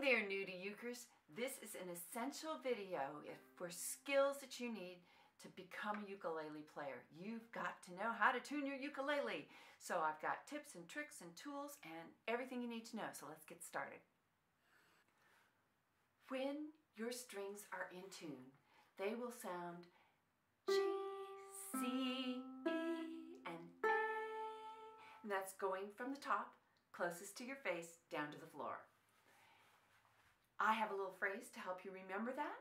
Hi there, new to Euchers. This is an essential video for skills that you need to become a ukulele player. You've got to know how to tune your ukulele. So I've got tips and tricks and tools and everything you need to know. So let's get started. When your strings are in tune, they will sound G, C, E, and A. And that's going from the top, closest to your face, down to the floor. I have a little phrase to help you remember that.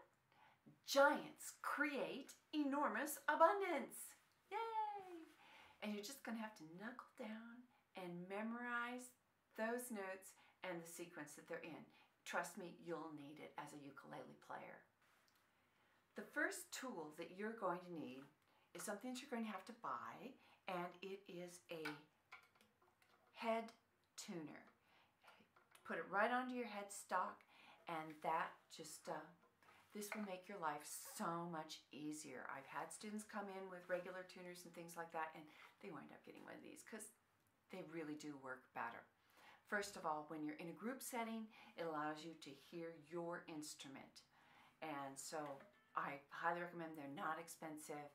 Giants create enormous abundance. Yay! And you're just going to have to knuckle down and memorize those notes and the sequence that they're in. Trust me, you'll need it as a ukulele player. The first tool that you're going to need is something that you're going to have to buy, and it is a head tuner. Put it right onto your headstock, and that just, this will make your life so much easier. I've had students come in with regular tuners and things like that, and they wind up getting one of these because they really do work better. First of all, when you're in a group setting, it allows you to hear your instrument. And so I highly recommend, they're not expensive.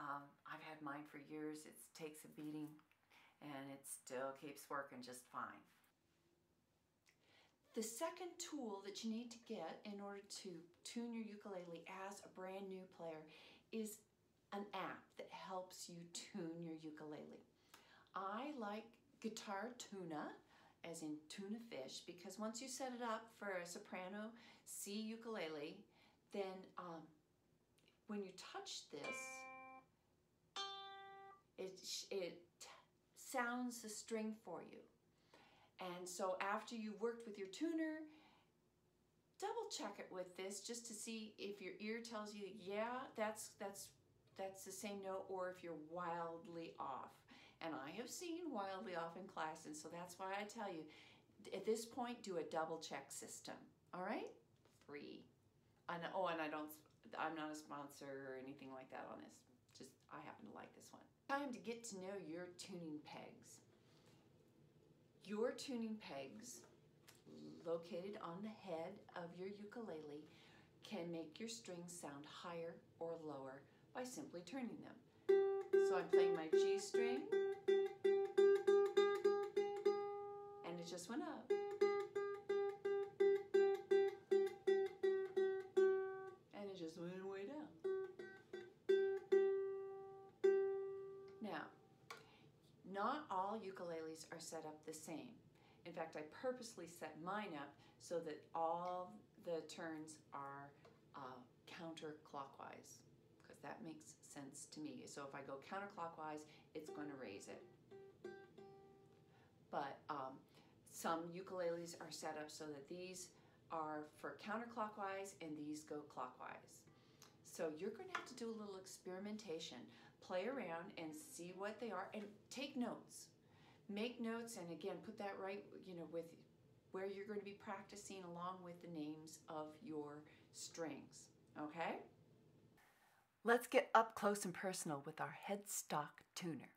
I've had mine for years. It takes a beating, and it still keeps working just fine. The second tool that you need to get in order to tune your ukulele as a brand new player is an app that helps you tune your ukulele. I like Guitar Tuna, as in tuna fish, because once you set it up for a soprano C ukulele, then when you touch this, it sounds the string for you. And so after you've worked with your tuner, double check it with this just to see if your ear tells you, yeah, that's the same note, or if you're wildly off. And I have seen wildly off in class, and so that's why I tell you, at this point, do a double check system, all right? Free. I'm not a sponsor or anything like that on this. Just, I happen to like this one. Time to get to know your tuning pegs. Your tuning pegs, located on the head of your ukulele, can make your strings sound higher or lower by simply turning them. So I'm playing my G string, and it just went up. And it just went way down. Now, not all ukuleles are set up the same. In fact, I purposely set mine up so that all the turns are counterclockwise, because that makes sense to me. So if I go counterclockwise, it's going to raise it. But some ukuleles are set up so that these are for counterclockwise and these go clockwise. So you're going to have to do a little experimentation. Play around and see what they are, and take notes. Make notes, and again, put that right, you know, with where you're going to be practicing along with the names of your strings, okay? Let's get up close and personal with our headstock tuner.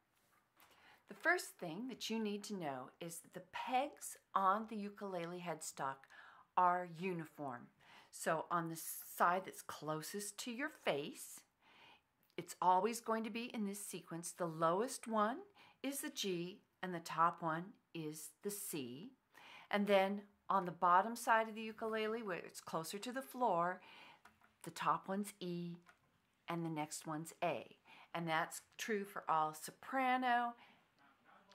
The first thing that you need to know is that the pegs on the ukulele headstock are uniform. So on the side that's closest to your face, it's always going to be in this sequence. The lowest one is the G, and the top one is the C. And then on the bottom side of the ukulele, where it's closer to the floor, the top one's E, and the next one's A. And that's true for all soprano,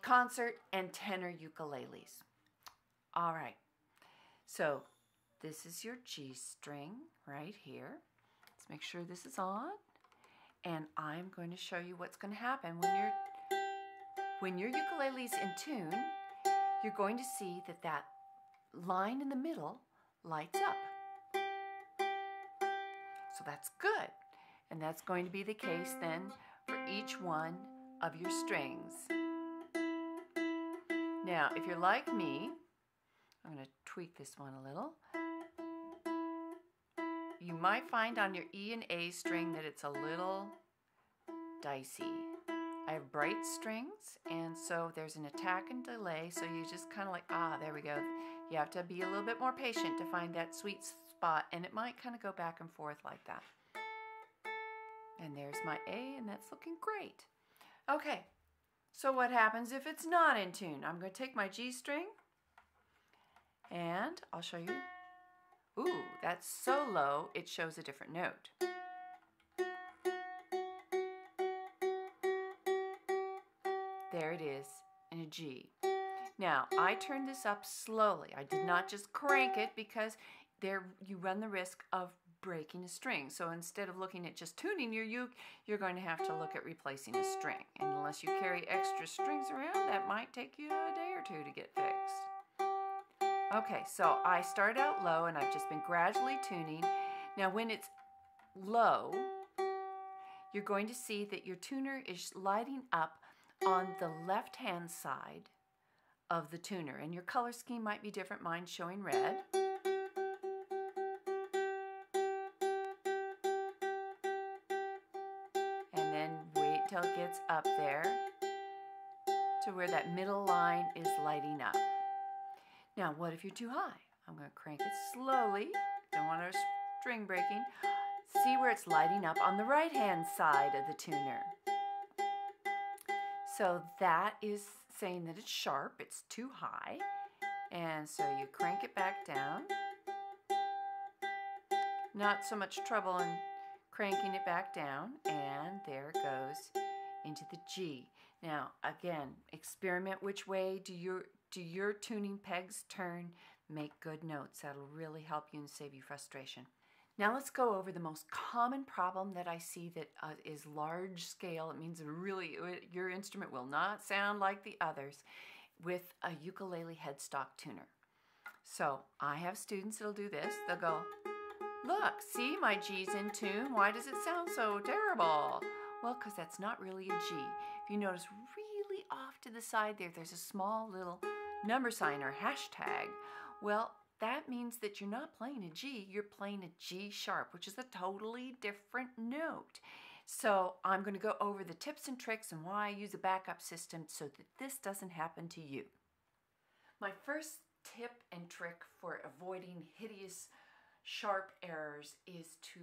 concert, and tenor ukuleles. All right. So this is your G string right here. Let's make sure this is on. And I'm going to show you what's going to happen. When your ukulele is in tune, you're going to see that that line in the middle lights up. So that's good. And that's going to be the case then for each one of your strings. Now, if you're like me, I'm going to tweak this one a little. You might find on your E and A string that it's a little dicey. I have bright strings, and so there's an attack and delay, so you just kind of like, there we go. You have to be a little bit more patient to find that sweet spot, and it might kind of go back and forth like that. And there's my A, and that's looking great. Okay, so what happens if it's not in tune? I'm going to take my G string, and I'll show you. Ooh, that's so low, it shows a different note. There it is, in a G. Now, I turned this up slowly. I did not just crank it because there you run the risk of breaking a string. So instead of looking at just tuning your uke, you're going to have to look at replacing a string. And unless you carry extra strings around, that might take you a day or two to get fixed. Okay, so I start out low and I've just been gradually tuning. Now when it's low, you're going to see that your tuner is lighting up on the left-hand side of the tuner, and your color scheme might be different. Mine's showing red. And then wait till it gets up there to where that middle line is lighting up. Now, what if you're too high? I'm going to crank it slowly. Don't want a string breaking. See where it's lighting up on the right-hand side of the tuner. So that is saying that it's sharp, it's too high, and so you crank it back down. Not so much trouble in cranking it back down, and there it goes into the G. Now again, experiment which way do your tuning pegs turn. Make good notes. That'll really help you and save you frustration. Now let's go over the most common problem that I see that is large scale. It means really your instrument will not sound like the others with a ukulele headstock tuner. So I have students that'll do this. They'll go, look, see, my G's in tune. Why does it sound so terrible? Well, because that's not really a G. If you notice really off to the side there, there's a small little number sign or hashtag. Well, that means that you're not playing a G, you're playing a G sharp, which is a totally different note. So I'm going to go over the tips and tricks and why I use a backup system so that this doesn't happen to you. My first tip and trick for avoiding hideous sharp errors is to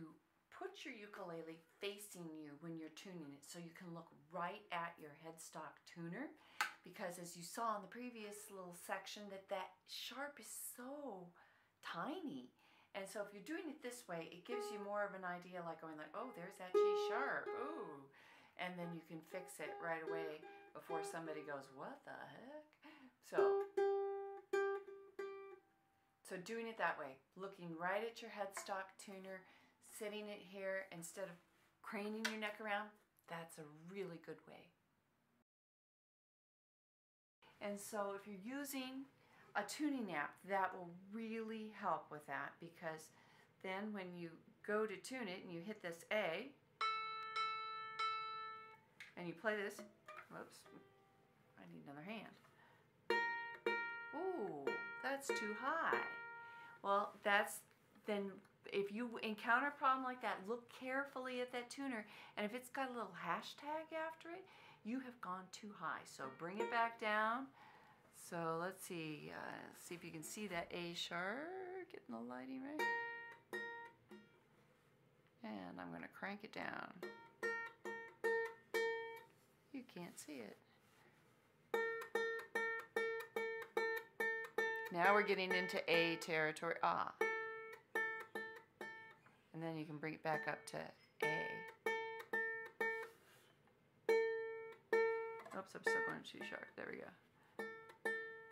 put your ukulele facing you when you're tuning it so you can look right at your headstock tuner, because as you saw in the previous little section that sharp is so tiny, and so if you're doing it this way it gives you more of an idea, like going like, oh, there's that G sharp, ooh, and then you can fix it right away before somebody goes, what the heck? So doing it that way, looking right at your headstock tuner, sitting it here instead of craning your neck around, that's a really good way. And so if you're using a tuning app, that will really help with that, because then when you go to tune it and you hit this A and you play this, oops, I need another hand. Ooh, that's too high. Well, then if you encounter a problem like that, look carefully at that tuner, and if it's got a little hashtag after it, you have gone too high. So bring it back down. So let's see, see if you can see that A sharp, getting the lighting right. And I'm going to crank it down. You can't see it. Now we're getting into A territory. Ah. And then you can bring it back up to A. Oops, I'm still going too sharp. There we go.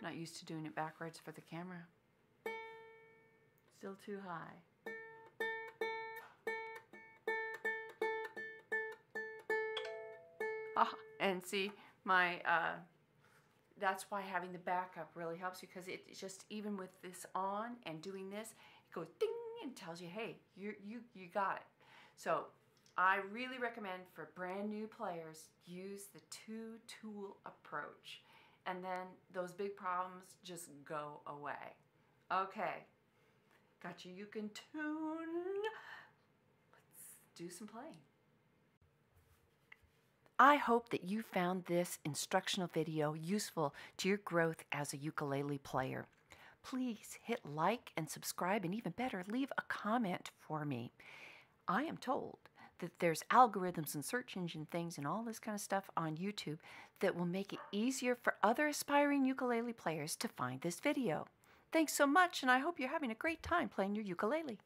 Not used to doing it backwards for the camera. Still too high. And see, my that's why having the backup really helps you, because it just, even with this on and doing this, it goes ding and tells you, hey, you got it. So I really recommend for brand new players, use the two-tool approach, and then those big problems just go away. Okay, got you can tune. Let's do some playing. I hope that you found this instructional video useful to your growth as a ukulele player. Please hit like and subscribe, and even better, leave a comment for me. I am told that there's algorithms and search engine things and all this kind of stuff on YouTube that will make it easier for other aspiring ukulele players to find this video. Thanks so much, and I hope you're having a great time playing your ukulele.